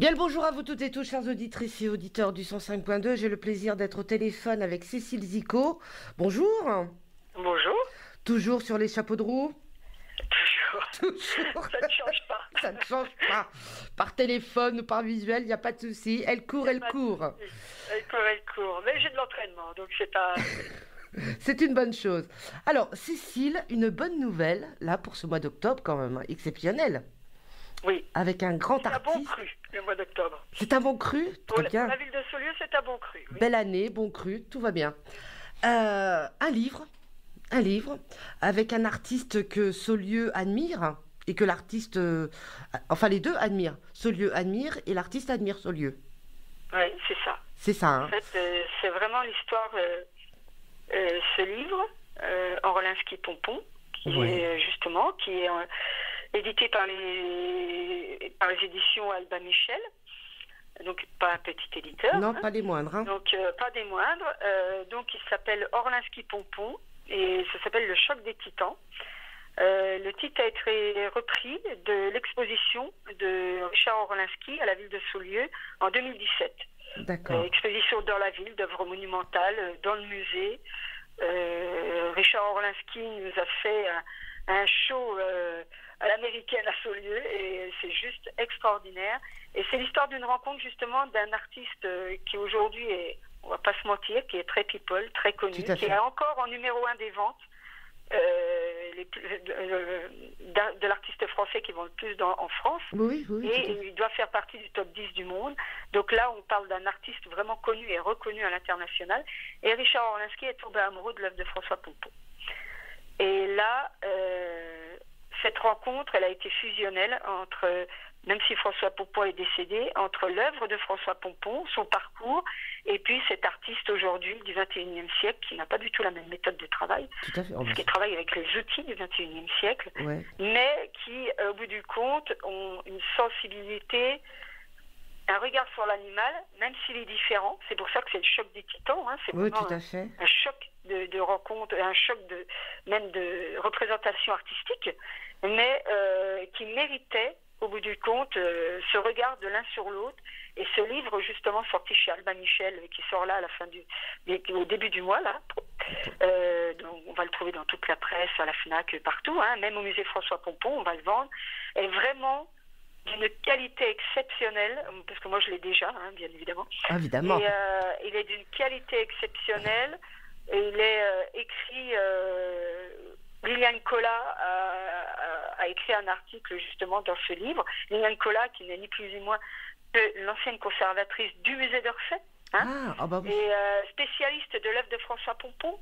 Bien le bonjour à vous toutes et tous, chers auditrices et auditeurs du 105.2. J'ai le plaisir d'être au téléphone avec Cécile Zicot. Bonjour. Bonjour. Toujours sur les chapeaux de roue. Toujours. Ça ne change pas. Ça ne change pas. Par téléphone ou par visuel, il n'y a pas de souci. Elle court, elle court. Elle court, elle court. Mais j'ai de l'entraînement, donc c'est pas... C'est une bonne chose. Alors, Cécile, une bonne nouvelle, là, pour ce mois d'octobre, quand même, exceptionnel. Oui. Avec un grand artiste. C'est un bon cru, le mois d'octobre. C'est un bon cru, très bien. La ville de Saulieu, c'est un bon cru. Oui. Belle année, bon cru, tout va bien. Un livre, avec un artiste que Saulieu admire, et que l'artiste... enfin, les deux admirent. Saulieu admire, et l'artiste admire Saulieu. Oui, c'est ça. C'est ça, hein. En fait, c'est vraiment l'histoire... ce livre, Orlinski-Pompon, qui oui. est justement qui est édité par les éditions Albin Michel, donc pas un petit éditeur. Non, hein. Pas des moindres. Hein. Donc pas des moindres. Donc il s'appelle Orlinski-Pompon et ça s'appelle Le Choc des Titans. Le titre a été repris de l'exposition de Richard Orlinski à la ville de Saulieu en 2017. D'accord. Exposition dans la ville d'œuvres monumentales, dans le musée. Richard Orlinski nous a fait un show à l'américaine à Saulieu et c'est juste extraordinaire. Et c'est l'histoire d'une rencontre justement d'un artiste qui aujourd'hui est, on ne va pas se mentir, qui est très people, très connu, qui est encore en numéro 1 des ventes de l'artiste français qui vend le plus en France. Oui, oui, et il doit faire partie du top 10 du monde. Donc là, on parle d'un artiste vraiment connu et reconnu à l'international. Et Richard Orlinski est tombé amoureux de l'œuvre de François Pompon. Et là, cette rencontre, elle a été fusionnelle entre, même si François Pompon est décédé, entre l'œuvre de François Pompon, son parcours, et puis cet artiste aujourd'hui du 21e siècle qui n'a pas du tout la même méthode de travail, tout à fait. Parce qu'il travaille avec les outils du 21e siècle, ouais. mais qui, au bout du compte, ont une sensibilité, un regard sur l'animal, même s'il est différent. C'est pour ça que c'est le choc des titans, hein. C'est oui, tout à fait. Un choc de rencontre, un choc de, même de représentation artistique, mais qui méritait au bout du compte, ce regard de l'un sur l'autre, et ce livre justement sorti chez Albin Michel, qui sort là à la fin au début du mois là. Donc on va le trouver dans toute la presse, à la FNAC, partout, hein, même au musée François Pompon, on va le vendre. Est vraiment d'une qualité exceptionnelle, parce que moi je l'ai déjà, hein, bien évidemment. Évidemment. Et, il est d'une qualité exceptionnelle. Et il est écrit. Liliane Collat a écrit un article justement dans ce livre. Liliane Collat, qui n'est ni plus ni moins que l'ancienne conservatrice du musée d'Orsay, hein, bah oui. et spécialiste de l'œuvre de François Pompon.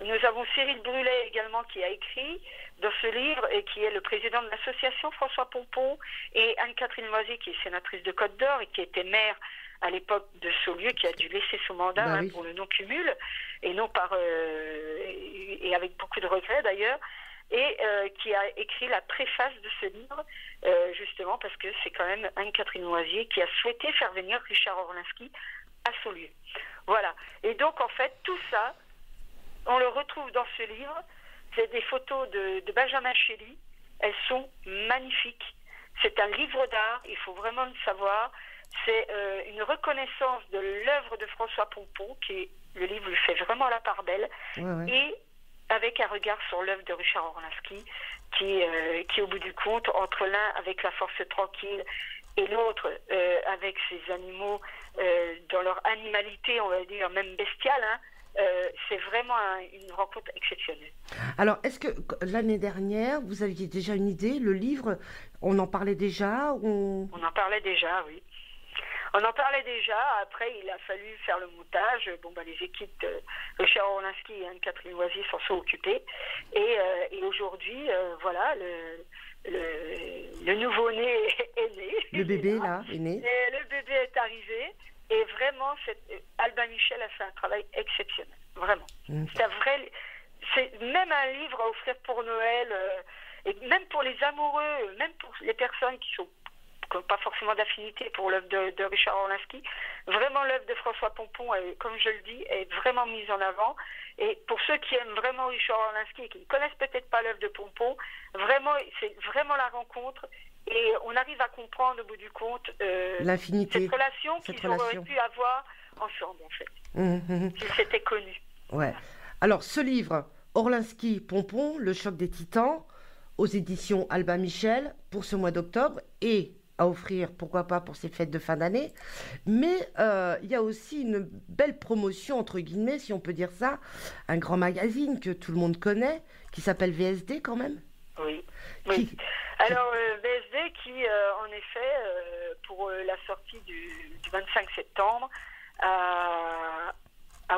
Nous avons Cyril Brulet également qui a écrit dans ce livre et qui est le président de l'association François Pompon, et Anne-Catherine Moisy qui est sénatrice de Côte d'Or et qui était maire à l'époque de Saulieu, qui a dû laisser son mandat bah, hein, oui. pour le non-cumul, et non par et avec beaucoup de regrets d'ailleurs, et qui a écrit la préface de ce livre, justement parce que c'est quand même Anne-Catherine Moisy qui a souhaité faire venir Richard Orlinski à Saulieu. Voilà. Et donc en fait tout ça, on le retrouve dans ce livre. C'est des photos de Benjamin Chély. Elles sont magnifiques. C'est un livre d'art, il faut vraiment le savoir. C'est une reconnaissance de l'œuvre de François Pompon, qui le livre lui fait vraiment la part belle, ouais, ouais. et avec un regard sur l'œuvre de Richard Orlinski, qui au bout du compte, entre l'un avec la force tranquille et l'autre avec ses animaux dans leur animalité, on va dire même bestiale, hein, c'est vraiment une rencontre exceptionnelle. Alors, est-ce que l'année dernière, vous aviez déjà une idée, le livre, on en parlait déjà ou... On en parlait déjà, oui. On en parlait déjà, après il a fallu faire le montage, bon bah les équipes de Richard Orlinski et Anne-Catherine Moisy s'en sont occupées, et aujourd'hui, voilà, le nouveau-né est né. Le bébé là, est né. Et le bébé est arrivé, et vraiment, Albin Michel a fait un travail exceptionnel, vraiment. Mmh. C'est même un livre à offrir pour Noël, et même pour les amoureux, même pour les personnes qui sont... pas forcément d'affinité pour l'œuvre de Richard Orlinski. Vraiment, l'œuvre de François Pompon, comme je le dis, est vraiment mise en avant. Et pour ceux qui aiment vraiment Richard Orlinski et qui ne connaissent peut-être pas l'œuvre de Pompon, vraiment, c'est vraiment la rencontre. Et on arrive à comprendre au bout du compte l'infinité, cette relation qu'ils auraient pu avoir ensemble, en fait, qu'ils s'étaient connus. Ouais. Alors, ce livre, Orlinski-Pompon, Le choc des titans, aux éditions Albin Michel, pour ce mois d'octobre, et à offrir, pourquoi pas, pour ces fêtes de fin d'année. Mais il y a aussi une belle promotion, entre guillemets, si on peut dire ça, un grand magazine que tout le monde connaît, qui s'appelle VSD quand même. Oui. Oui. Qui... Alors, VSD qui, en effet, pour la sortie du 25 septembre, a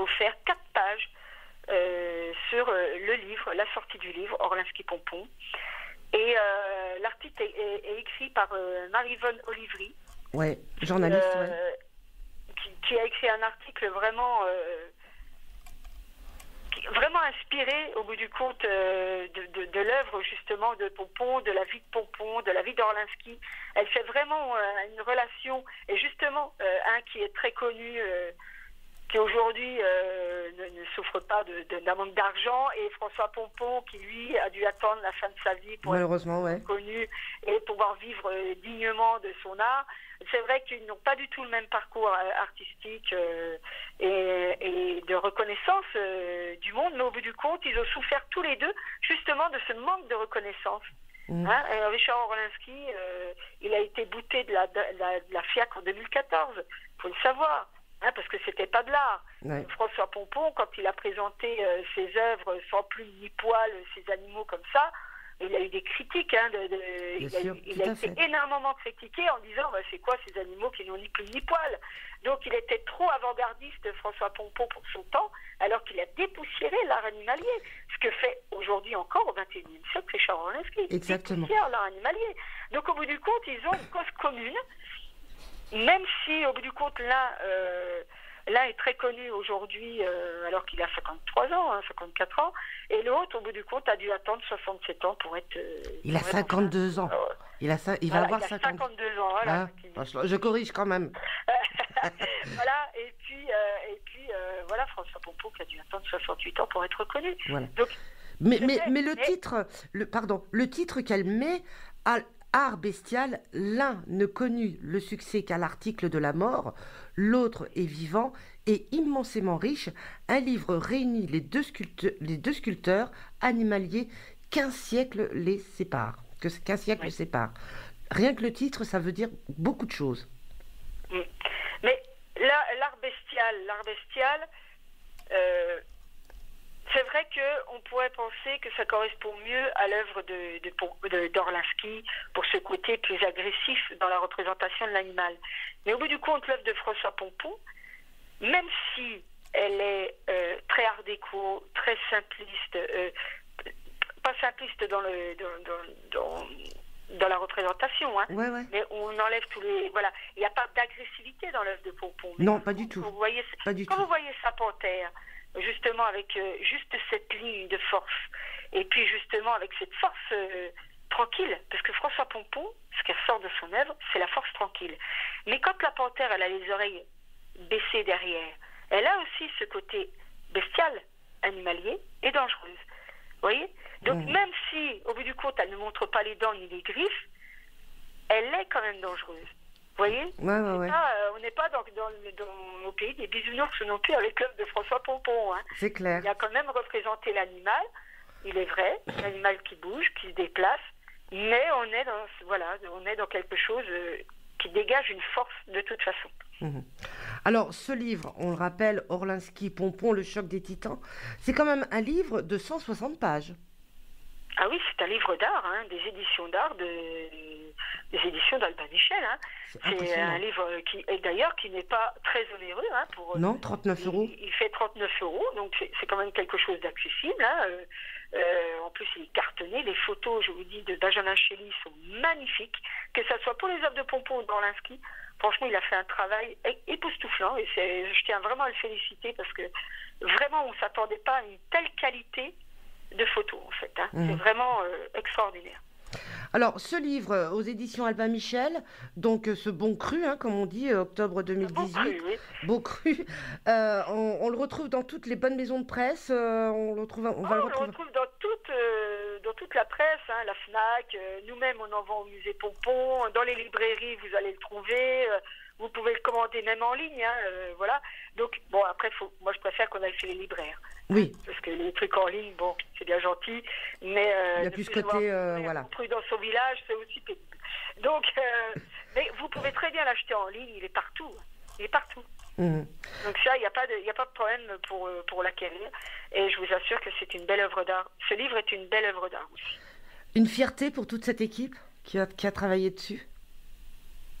offert 4 pages sur le livre, la sortie du livre, Orlinski-Pompon. Et l'article est écrit par Marie-Vonne Olivry. Oui, journaliste. Ouais. Qui a écrit un article vraiment, vraiment inspiré, au bout du compte, de l'œuvre, justement, de Pompon, de la vie de Pompon, de la vie d'Orlinski. Elle fait vraiment une relation, et justement, un qui est très connu, qui aujourd'hui ne souffre pas d'un manque d'argent, et François Pompon, qui lui a dû attendre la fin de sa vie pour malheureusement, être connu et pouvoir vivre dignement de son art. C'est vrai qu'ils n'ont pas du tout le même parcours artistique et de reconnaissance du monde, mais au bout du compte, ils ont souffert tous les deux justement de ce manque de reconnaissance. Hein, Richard Orlinski, il a été bouté de la FIAC en 2014, il faut le savoir. Hein, parce que c'était pas de l'art. Ouais. François Pompon, quand il a présenté ses œuvres sans plume ni poil, ses animaux comme ça, il a eu des critiques. Hein, il a été énormément critiqué en disant bah, c'est quoi ces animaux qui n'ont ni plume ni poil? Donc il était trop avant-gardiste, François Pompon, pour son temps, alors qu'il a dépoussiéré l'art animalier. Ce que fait aujourd'hui encore au XXIe siècle Richard Orlinski. Exactement. Dépoussière l'art animalier. Donc au bout du compte, ils ont une cause commune. Même si, au bout du compte, l'un est très connu aujourd'hui, alors qu'il a 53 ans, hein, 54 ans, et l'autre, au bout du compte, a dû attendre 67 ans pour être... il a 52 ans. Il va avoir 52 ans, voilà. Ah, je corrige quand même. Voilà, et puis voilà, François Pompon qui a dû attendre 68 ans pour être reconnu. Voilà. Donc, mais le titre qu'elle met... Art bestial, l'un ne connut le succès qu'à l'article de la mort, l'autre est vivant et immensément riche. Un livre réunit les deux sculpteurs animaliers qu'1 siècle les sépare. Qu'un siècle les sépare. Rien que le titre, ça veut dire beaucoup de choses. Mais l'art bestial, c'est vrai qu'on pourrait penser que ça correspond mieux à l'œuvre d'Orlinski pour ce côté plus agressif dans la représentation de l'animal. Mais au bout du compte, l'œuvre de François Pompon, même si elle est très art déco, très simpliste, pas simpliste dans la représentation, hein, mais on enlève tous les... Voilà, il n'y a pas d'agressivité dans l'œuvre de Pompon. Non, pas du tout. Quand vous voyez sa panthère... justement avec juste cette ligne de force, et puis justement avec cette force tranquille, parce que François Pompon, ce qui ressort de son œuvre, c'est la force tranquille. Mais quand la panthère, elle a les oreilles baissées derrière, elle a aussi ce côté bestial, animalier et dangereuse. Vous voyez? Donc même si, au bout du compte, elle ne montre pas les dents ni les griffes, elle est quand même dangereuse. Vous voyez, on n'est pas dans au pays des bisounours non plus avec l'œuvre de François Pompon. Hein. C'est clair. Il a quand même représenté l'animal, il est vrai, l'animal qui bouge, qui se déplace, mais on est dans quelque chose qui dégage une force de toute façon. Alors, ce livre, on le rappelle, Orlinski-Pompon, Le choc des titans, c'est quand même un livre de 160 pages. Ah oui, c'est un livre d'art, hein, des éditions d'art, des éditions d'Albin Michel. Hein. C'est un livre qui n'est pas très onéreux. Hein, non, 39 euros. Il fait 39 euros, donc c'est quand même quelque chose d'accessible. Hein. En plus, il est cartonné. Les photos, je vous dis, de Benjamin Chély sont magnifiques. Que ce soit pour les œuvres de Pompon ou d'Orlinski, franchement, il a fait un travail époustouflant. Et je tiens vraiment à le féliciter parce que vraiment, on ne s'attendait pas à une telle qualité de photos, en fait. Hein. C'est vraiment extraordinaire. Alors, ce livre aux éditions Albin Michel, donc ce bon cru, hein, comme on dit, octobre 2018. Bon cru. On le retrouve dans toutes les bonnes maisons de presse. On le retrouve dans toutes toute la presse, hein, la FNAC, nous-mêmes on en vend au musée Pompon, dans les librairies vous allez le trouver, vous pouvez le commander même en ligne, hein, voilà. Donc bon, après moi je préfère qu'on aille chez les libraires. Oui. Parce que les trucs en ligne, bon, c'est bien gentil, mais il y a plus ce côté voilà. Prudence au village, c'est aussi pénible. Donc mais vous pouvez très bien l'acheter en ligne, il est partout. Il est partout. Mmh. Donc ça, il n'y a pas de problème pour l'acquérir. Et je vous assure que c'est une belle œuvre d'art. Ce livre est une belle œuvre d'art aussi. Une fierté pour toute cette équipe qui a travaillé dessus?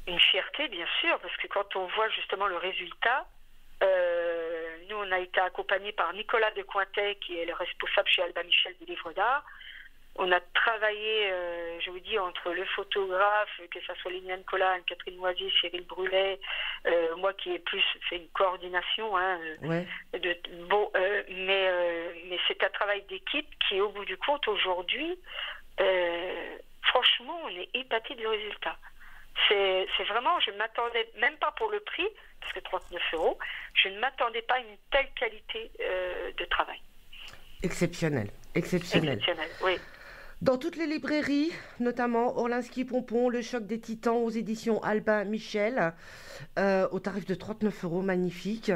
Une fierté, bien sûr, parce que quand on voit justement le résultat, nous, on a été accompagnés par Nicolas de Cointet, qui est le responsable chez Albin Michel du livre d'art. On a travaillé, je vous dis, entre le photographe, que ce soit Liliane Collat, Anne-Catherine Moisy, Cyril Brulet, moi qui ai plus fait une coordination. Hein, ouais. Mais c'est un travail d'équipe qui, au bout du compte, aujourd'hui, franchement, on est épaté du résultat. C'est vraiment, je ne m'attendais même pas pour le prix, parce que 39 €, je ne m'attendais pas à une telle qualité de travail. Exceptionnel, exceptionnel. Exceptionnel, oui. Dans toutes les librairies, notamment Orlinski-Pompon, Le Choc des Titans aux éditions Albin Michel, au tarif de 39 €, magnifique.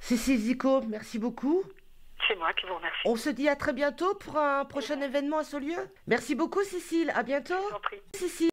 Cécile Zicot, merci beaucoup. C'est moi qui vous remercie. On se dit à très bientôt pour un prochain événement à Saulieu. Merci beaucoup Cécile, à bientôt. Je vous en prie. Cécile.